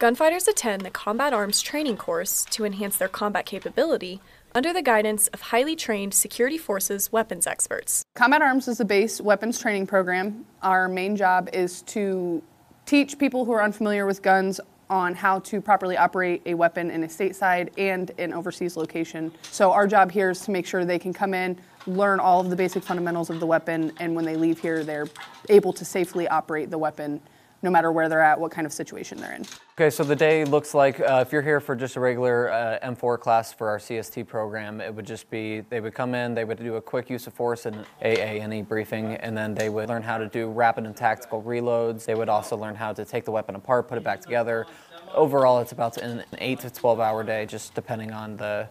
Gunfighters attend the Combat Arms training course to enhance their combat capability under the guidance of highly trained security forces weapons experts. Combat Arms is a base weapons training program. Our main job is to teach people who are unfamiliar with guns on how to properly operate a weapon in a stateside and an overseas location. So our job here is to make sure they can come in, learn all of the basic fundamentals of the weapon, and when they leave here, they're able to safely operate the weapon no matter where they're at, what kind of situation they're in. Okay, so the day looks like, if you're here for just a regular M4 class for our CST program, it would just be, they would come in, they would do a quick use of force and AA&E briefing, and then they would learn how to do rapid and tactical reloads. They would also learn how to take the weapon apart, put it back together. Overall, it's about an 8 to 12 hour day, just depending on the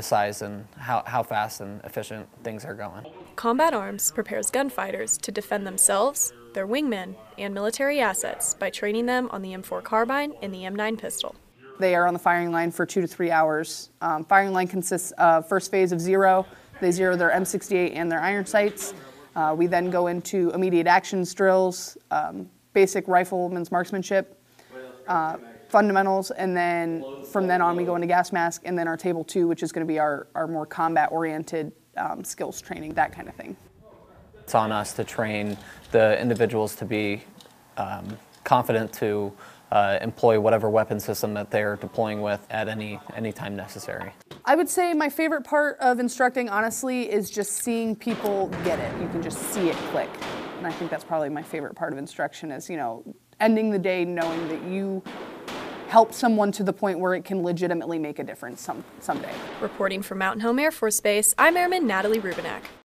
size and how fast and efficient things are going. Combat Arms prepares gunfighters to defend themselves, their wingmen, and military assets by training them on the M4 carbine and the M9 pistol. They are on the firing line for 2 to 3 hours. Firing line consists of first phase of zero. They zero their M68 and their iron sights. We then go into immediate actions drills, basic rifleman's marksmanship, fundamentals, and then from then on we go into gas mask and then our table 2, which is going to be our more combat-oriented skills training, that kind of thing. It's on us to train the individuals to be confident to employ whatever weapon system that they're deploying with at any time necessary. I would say my favorite part of instructing, honestly, is just seeing people get it. You can just see it click. And I think that's probably my favorite part of instruction is, you know, ending the day knowing that you help someone to the point where it can legitimately make a difference someday. Reporting from Mountain Home Air Force Base, I'm Airman Natalie Rubenak.